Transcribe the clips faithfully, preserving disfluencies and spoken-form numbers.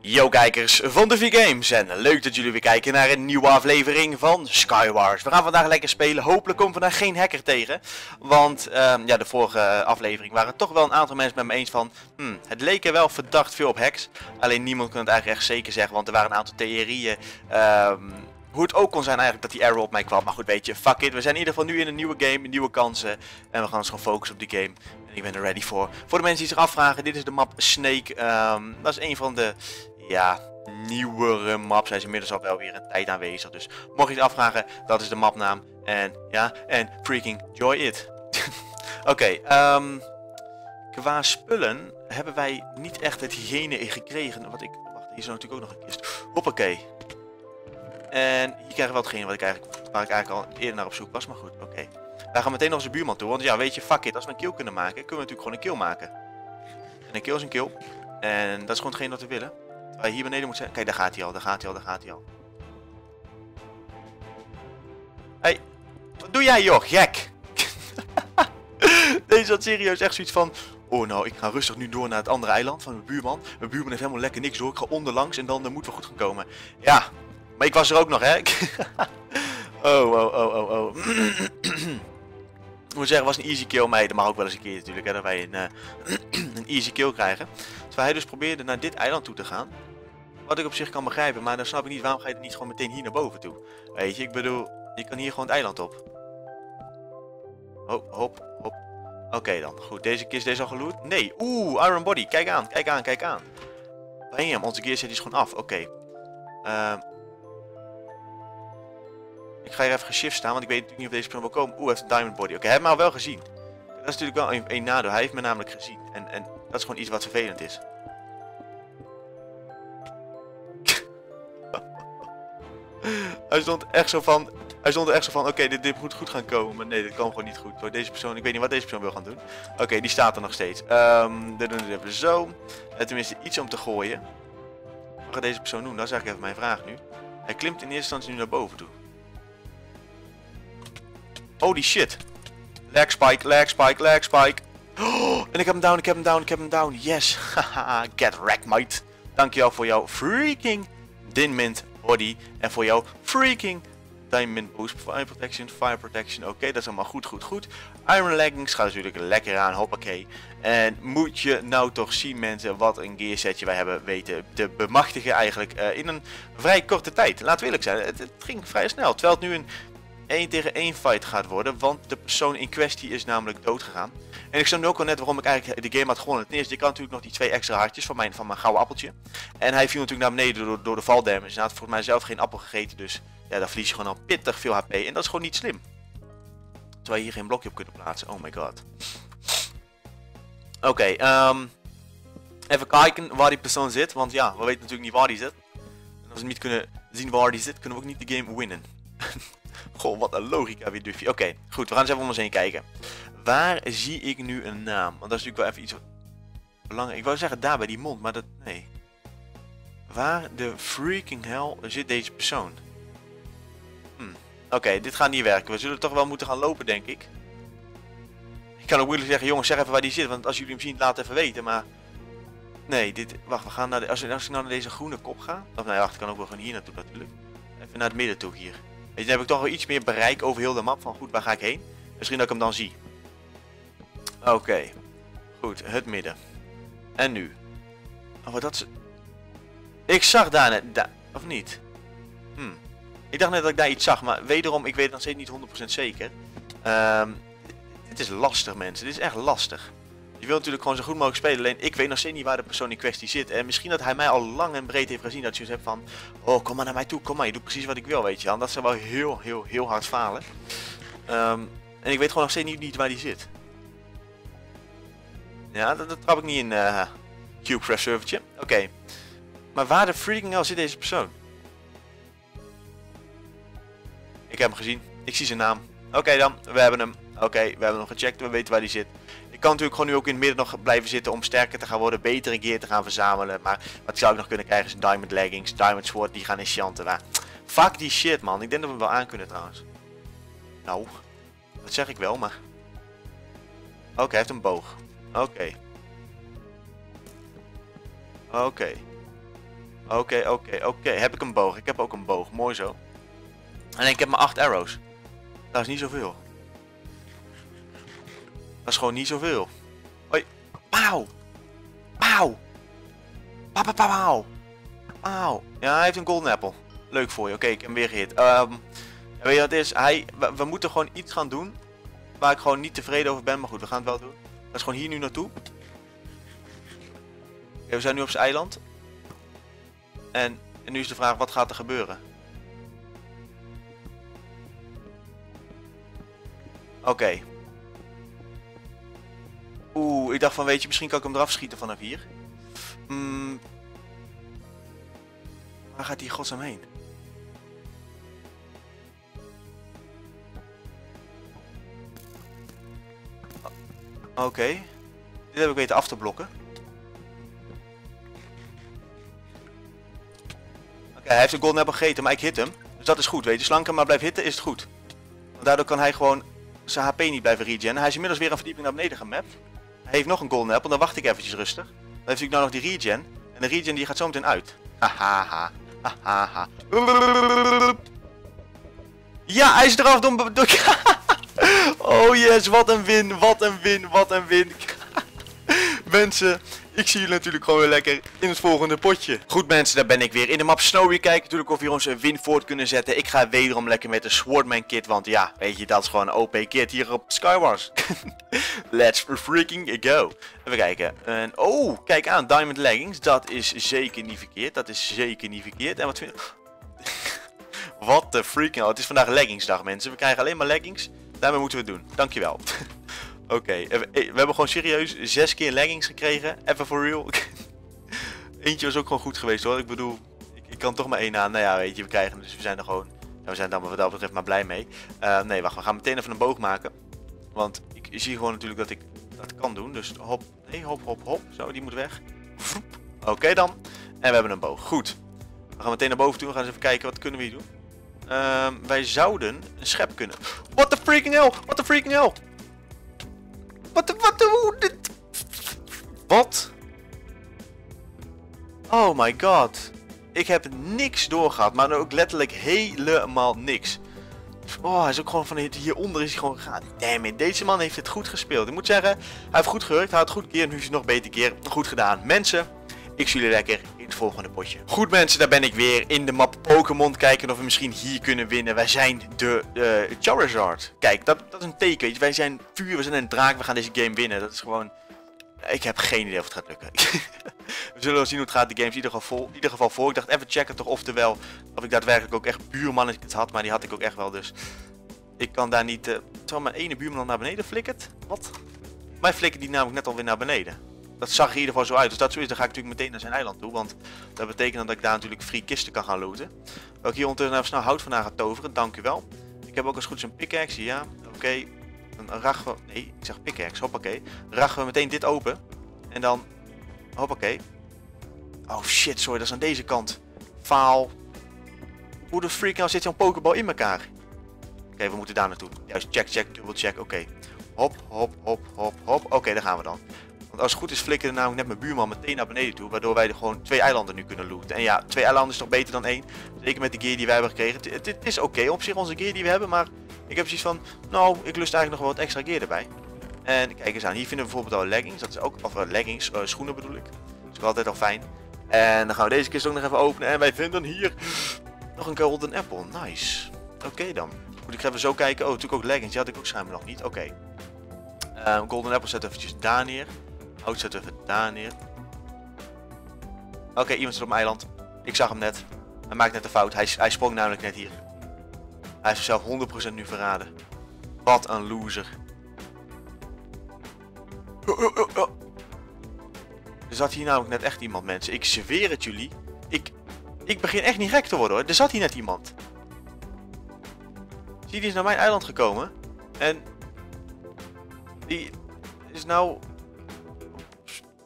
Yo kijkers van de VGames en leuk dat jullie weer kijken naar een nieuwe aflevering van Skywars. We gaan vandaag lekker spelen, hopelijk komt vandaag geen hacker tegen. Want uh, ja, de vorige aflevering waren toch wel een aantal mensen met me eens van hmm, het leek er wel verdacht veel op hacks. Alleen niemand kon het eigenlijk echt zeker zeggen, want er waren een aantal theorieën. Uh, Hoe het ook kon zijn eigenlijk dat die error op mij kwam. Maar goed, weet je, fuck it. We zijn in ieder geval nu in een nieuwe game, nieuwe kansen. En we gaan ons gewoon focussen op die game. En ik ben er ready voor. Voor de mensen die zich afvragen, dit is de map Snake. Um, dat is een van de, ja, nieuwere maps. Hij is inmiddels al wel weer een tijd aanwezig. Dus mocht je het afvragen, dat is de mapnaam. En ja, en freaking enjoy it. Oké, okay, um, qua spullen hebben wij niet echt hetgene gekregen. Wat ik, wacht, hier is natuurlijk ook nog een kist. Hoppakee. En hier krijgen we wel hetgene wat ik eigenlijk, waar ik eigenlijk al eerder naar op zoek was, maar goed, oké. Okay. Daar gaan we meteen nog eens de buurman toe, want ja, weet je, fuck it, als we een kill kunnen maken, kunnen we natuurlijk gewoon een kill maken. En een kill is een kill. En dat is gewoon hetgeen dat we willen. Waar hier beneden moet zijn. Kijk, daar gaat hij al, daar gaat hij al, daar gaat hij al. Hé, hey, wat doe jij joh, gek? Deze had serieus echt zoiets van... Oh nou, ik ga rustig nu door naar het andere eiland van mijn buurman. Mijn buurman heeft helemaal lekker niks hoor, ik ga onderlangs en dan, dan moeten we goed gaan komen. Ja. Maar ik was er ook nog, hè? oh, oh, oh, oh, oh. Ik moet zeggen, het was een easy kill. Maar dat mag ook wel eens een keer natuurlijk, hè, dat wij een, uh, een easy kill krijgen. Terwijl hij dus probeerde naar dit eiland toe te gaan. Wat ik op zich kan begrijpen, maar dan snap ik niet waarom ga je er niet gewoon meteen hier naar boven toe. Weet je, ik bedoel, je kan hier gewoon het eiland op. Hop, hop, hop. Oké okay, dan, goed. Deze kist, deze al geloot? Nee. Oeh, Iron Body. Kijk aan, kijk aan, kijk aan. Bam, onze gear set is gewoon af. Oké. Okay. Ehm... Uh, Ik ga hier even geshift staan, want ik weet natuurlijk niet of deze persoon wil komen. Oeh, hij heeft een diamond body. Oké, okay, hij heeft me al wel gezien. Dat is natuurlijk wel een, een nadeel. Hij heeft me namelijk gezien. En, en dat is gewoon iets wat vervelend is. hij stond echt zo van... Hij stond er echt zo van, oké, okay, dit, dit moet goed gaan komen. Maar nee, dit kan gewoon niet goed. Deze persoon, ik weet niet wat deze persoon wil gaan doen. Oké, okay, die staat er nog steeds. Um, dat doen we even zo. Tenminste, iets om te gooien. Wat gaat deze persoon doen? Dat is eigenlijk even mijn vraag nu. Hij klimt in eerste instantie nu naar boven toe. Holy shit. Lag spike, lag spike, lag spike. Oh, en ik heb hem down, ik heb hem down, ik heb hem down. Yes. Haha, get wrecked, mate. Dankjewel voor jouw freaking diamond body. En voor jouw freaking diamond boost. Fire protection, fire protection. Oké, okay, dat is allemaal goed, goed, goed. Iron leggings gaat natuurlijk lekker aan. Hoppakee. En moet je nou toch zien mensen wat een gear setje wij hebben weten te bemachtigen eigenlijk. Uh, in een vrij korte tijd. Laten we eerlijk zijn. Het, het ging vrij snel. Terwijl het nu een... één tegen één fight gaat worden, want de persoon in kwestie is namelijk dood gegaan. En ik snap nu ook al net waarom ik eigenlijk de game had gewonnen. Ten eerste, ik had natuurlijk nog die twee extra hartjes van mijn, van mijn gouden appeltje. En hij viel natuurlijk naar beneden door, door de valdamage. Hij had volgens mij zelf geen appel gegeten, dus ja, daar verlies je gewoon al pittig veel H P. En dat is gewoon niet slim. Terwijl je hier geen blokje op kunnen plaatsen. Oh my god. Oké, okay, um, even kijken waar die persoon zit, want ja, we weten natuurlijk niet waar die zit. En als we niet kunnen zien waar die zit, kunnen we ook niet de game winnen. Goh, wat een logica weer, Duffy. Oké, okay, goed, we gaan eens even om ons heen kijken. Waar zie ik nu een naam? Want dat is natuurlijk wel even iets wat belangrijk. Ik wou zeggen daar bij die mond, maar dat... Nee. Waar de freaking hell zit deze persoon? Hm. Oké, okay, dit gaat niet werken. We zullen toch wel moeten gaan lopen, denk ik. Ik kan ook moeilijk zeggen, jongens, zeg even waar die zit. Want als jullie hem zien, laat het even weten, maar... Nee, dit... Wacht, we gaan naar de... Als, als ik nou naar deze groene kop ga... Of nee, wacht, ik kan ook wel gewoon hier naartoe natuurlijk. Even naar het midden toe, hier. Dan heb ik toch wel iets meer bereik over heel de map. Van goed, waar ga ik heen? Misschien dat ik hem dan zie. Oké. Okay. Goed, het midden. En nu. Oh, dat is... Ik zag daar net... Da of niet? Hm. Ik dacht net dat ik daar iets zag. Maar wederom, ik weet het nog steeds niet honderd procent zeker. Um, dit is lastig, mensen. Dit is echt lastig. Je wil natuurlijk gewoon zo goed mogelijk spelen. Alleen ik weet nog steeds niet waar de persoon in kwestie zit. En misschien dat hij mij al lang en breed heeft gezien. Dat je dus hebt van... Oh, kom maar naar mij toe. Kom maar, je doet precies wat ik wil, weet je wel. Dat zou wel heel, heel, heel hard falen. Um, en ik weet gewoon nog steeds niet, niet waar die zit. Ja, dat, dat trap ik niet in. Uh, Cube Press servertje. Oké. Okay. Maar waar de freaking hell zit deze persoon? Ik heb hem gezien. Ik zie zijn naam. Oké okay, dan, we hebben hem. Oké, okay, we hebben hem gecheckt. We weten waar die zit. Ik kan natuurlijk gewoon nu ook in het midden nog blijven zitten om sterker te gaan worden, betere gear te gaan verzamelen. Maar wat zou ik nog kunnen krijgen is diamond leggings, diamond sword, die gaan in chanten. Waar. Fuck die shit man, ik denk dat we hem wel aan kunnen trouwens. Nou, dat zeg ik wel, maar... Oké, okay, hij heeft een boog. Oké. Okay. Oké, Oké. Okay. Oké, okay, oké, okay, oké. Okay. Heb ik een boog? Ik heb ook een boog. Mooi zo. Alleen ik heb maar acht arrows. Dat is niet zoveel. Dat is gewoon niet zoveel. Hoi. Pauw. Pauw. Pauw, pauw, pauw. Pauw. Ja, hij heeft een golden apple. Leuk voor je. Oké, okay, ik heb hem weer gehit. Um, weet je wat het is? Hij, we, we moeten gewoon iets gaan doen. Waar ik gewoon niet tevreden over ben. Maar goed, we gaan het wel doen. Dat is gewoon hier nu naartoe. Okay, we zijn nu op zijn eiland. En, en nu is de vraag, wat gaat er gebeuren? Oké. Okay. Oeh, ik dacht van, weet je, misschien kan ik hem eraf schieten vanaf hier. Mm. Waar gaat die godsnaam heen? Oké. Okay. Dit heb ik weten af te blokken. Oké, okay, hij heeft de golden apple gegeten, maar ik hit hem. Dus dat is goed, weet je. Slanker, maar blijf hitten, is het goed. Want daardoor kan hij gewoon zijn H P niet blijven regenen. Hij is inmiddels weer een verdieping naar beneden gemapt. Hij heeft nog een golden apple, dan wacht ik eventjes rustig. Dan heeft natuurlijk nou nog die regen. En de regen die gaat zo meteen uit. Hahaha. Hahaha. Ja, hij is eraf door... Oh yes, wat een win, wat een win, wat een win. Mensen, ik zie jullie natuurlijk gewoon weer lekker in het volgende potje. Goed mensen, daar ben ik weer in de map Snowy. Kijken natuurlijk of we hier onze win voort kunnen zetten. Ik ga wederom lekker met de Swordman kit, want ja, weet je, dat is gewoon een O P kit hier op Skywars. Let's freaking go. Even kijken. En, oh, kijk aan, Diamond Leggings. Dat is zeker niet verkeerd, dat is zeker niet verkeerd. En wat vind je... Wat de freaking hell. Het is vandaag leggingsdag mensen. We krijgen alleen maar leggings. Daarmee moeten we het doen. Dankjewel. Oké, okay, we hebben gewoon serieus zes keer leggings gekregen. Even for real. Eentje was ook gewoon goed geweest hoor. Ik bedoel, ik, ik kan toch maar één aan. Nou ja, weet je, we krijgen hem. Dus we zijn er gewoon, nou, we zijn er wat dat betreft maar blij mee. Uh, nee, wacht, we gaan meteen even een boog maken. Want ik zie gewoon natuurlijk dat ik dat kan doen. Dus hop, nee, hop, hop, hop. Zo, die moet weg. Oké okay, dan. En we hebben een boog. Goed. We gaan meteen naar boven toe. We gaan eens even kijken, wat kunnen we hier doen? Uh, wij zouden een schep kunnen. What the freaking hell? What the freaking hell? Wat de, wat de, wat? Oh my god. Ik heb niks doorgehad, maar ook letterlijk helemaal niks. Oh, hij is ook gewoon van hieronder is hij gewoon gegaan. Damn it, deze man heeft het goed gespeeld. Ik moet zeggen, hij heeft goed gehurkt, hij had goed keer en nu is het nog beter keer. Goed gedaan. Mensen, ik zie jullie lekker in het volgende potje. Goed mensen, daar ben ik weer in de map Pokémon. Kijken of we misschien hier kunnen winnen. Wij zijn de uh, Charizard. Kijk, dat, dat is een teken. Weet je. Wij zijn vuur, we zijn een draak. We gaan deze game winnen. Dat is gewoon... Ik heb geen idee of het gaat lukken. We zullen wel zien hoe het gaat. De game is in ieder geval vol. In ieder geval vol. Ik dacht even checken toch oftewel of ik daadwerkelijk ook echt buurmannetjes had. Maar die had ik ook echt wel. Dus ik kan daar niet... Uh... Terwijl mijn ene buurman al naar beneden flikkert. Wat? Mij flikkert die namelijk net alweer naar beneden. Dat zag er in ieder geval zo uit. Dus dat zo is, dan ga ik natuurlijk meteen naar zijn eiland toe. Want dat betekent dan dat ik daar natuurlijk free kisten kan gaan looten. Ook hier ondertussen even snel hout vandaan gaan toveren. Dank u wel. Ik heb ook als goed een pickaxe. Ja, oké. Okay. Dan rachen we... Nee, ik zeg pickaxe. Hoppakee. Rachen we meteen dit open. En dan... Hoppakee. Oh shit, sorry. Dat is aan deze kant. Faal. Hoe de freak nou zit zo'n pokeball in elkaar? Oké, okay, we moeten daar naartoe. Juist, check, check, dubbel check. Oké. Okay. Hop, hop, hop, hop, hop. Oké, okay, daar gaan we dan. Want als het goed is flikkerde namelijk net mijn buurman meteen naar beneden toe. Waardoor wij er gewoon twee eilanden nu kunnen looten. En ja, twee eilanden is toch beter dan één. Zeker met de gear die wij hebben gekregen. Het, het is oké okay, op zich onze gear die we hebben. Maar ik heb zoiets van, nou, ik lust eigenlijk nog wel wat extra gear erbij. En kijk eens aan, hier vinden we bijvoorbeeld al leggings. Dat is ook, of uh, leggings, uh, schoenen bedoel ik. Dat is ook altijd al fijn. En dan gaan we deze kist ook nog even openen. En wij vinden hier nog een golden apple. Nice. Oké okay, dan. Moet ik even zo kijken. Oh, natuurlijk ook leggings. Die had ik ook schijnbaar nog niet. Oké. Okay. Uh, golden apple zet eventjes daar neer. Hout zetten we daar neer. Oké, okay, iemand zit op mijn eiland. Ik zag hem net. Hij maakt net een fout. Hij, hij sprong namelijk net hier. Hij heeft zichzelf honderd procent nu verraden. Wat een loser. Oh, oh, oh, oh. Er zat hier namelijk net echt iemand, mensen. Ik zweer het jullie. Ik, ik begin echt niet gek te worden, hoor. Er zat hier net iemand. Zie, die is naar mijn eiland gekomen. En... Die is nou...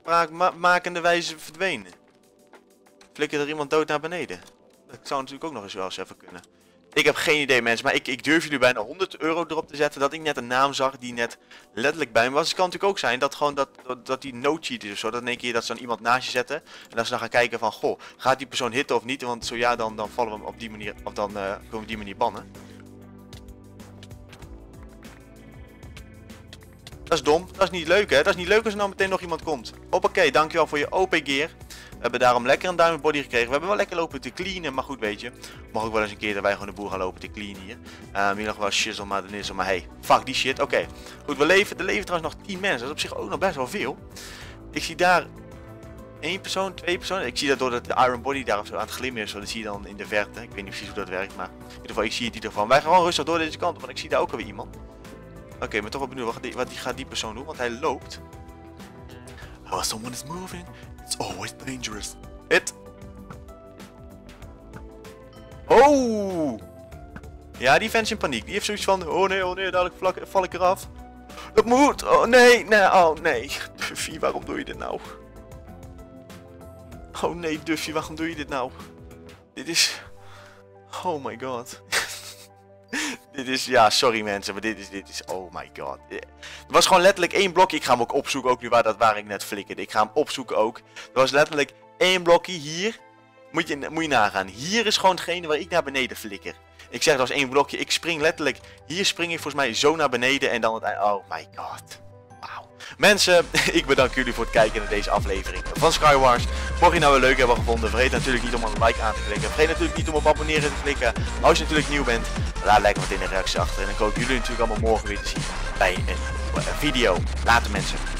spraakmakende wijze verdwenen. Flikkert er iemand dood naar beneden? Dat zou natuurlijk ook nog eens wel eens even kunnen. Ik heb geen idee, mensen, maar ik, ik durf jullie bijna honderd euro erop te zetten dat ik net een naam zag die net letterlijk bij me was. Het kan natuurlijk ook zijn dat gewoon dat, dat, dat die no-cheat is of zo. Dat in één keer dat ze dan iemand naast je zetten en dat ze dan gaan kijken van, goh, gaat die persoon hitten of niet? Want zo ja, dan, dan vallen we hem op die manier, of dan uh, kunnen we die manier bannen. Dat is dom, dat is niet leuk, hè? Dat is niet leuk als er nou meteen nog iemand komt. Hoppakee, dankjewel voor je O P gear. We hebben daarom lekker een diamond body gekregen. We hebben wel lekker lopen te cleanen, maar goed, weet je. Mag ook wel eens een keer dat wij gewoon de boer gaan lopen te cleanen hier. Uh, hier nog wel shizzle, maar dan is er maar hey, fuck die shit. Oké, okay. Goed, we leven, er leven trouwens nog tien mensen. Dat is op zich ook nog best wel veel. Ik zie daar één persoon, twee personen. Ik zie dat doordat de iron body daar of zo aan het glimmen is. Dat zie je dan in de verte. Ik weet niet precies hoe dat werkt, maar in ieder geval, ik zie het hier ervan. Wij gaan gewoon rustig door deze kant, want ik zie daar ook alweer iemand. Oké, okay, maar toch wel benieuwd wat, die, wat die, gaat die persoon doen, want hij loopt. While someone is moving, it's always dangerous. Hit! Oh! Ja, die vent is in paniek. Die heeft zoiets van, oh nee, oh nee, dadelijk vlak, val ik eraf. Dat moet! Oh nee, nee, oh nee. Duffy, waarom doe je dit nou? Oh nee, Duffy, waarom doe je dit nou? Dit is... Oh my god. Dit is, ja, sorry mensen, maar dit is, dit is, oh my god. Yeah. Er was gewoon letterlijk één blokje, ik ga hem ook opzoeken, ook nu waar, dat, waar ik net flikkerde. Ik ga hem opzoeken ook. Er was letterlijk één blokje hier, moet je, moet je nagaan. Hier is gewoon hetgene waar ik naar beneden flikker. Ik zeg, dat was één blokje, ik spring letterlijk, hier spring ik volgens mij zo naar beneden en dan het einde. Oh my god. Wauw. Mensen, ik bedank jullie voor het kijken naar deze aflevering van Skywars. Mocht je nou weer leuk hebben gevonden, vergeet natuurlijk niet om een like aan te klikken. Vergeet natuurlijk niet om op abonneren te klikken. Als je natuurlijk nieuw bent, laat lekker wat in de reactie achter. En dan hoop ik jullie natuurlijk allemaal morgen weer te zien bij een nieuwe video. Later mensen.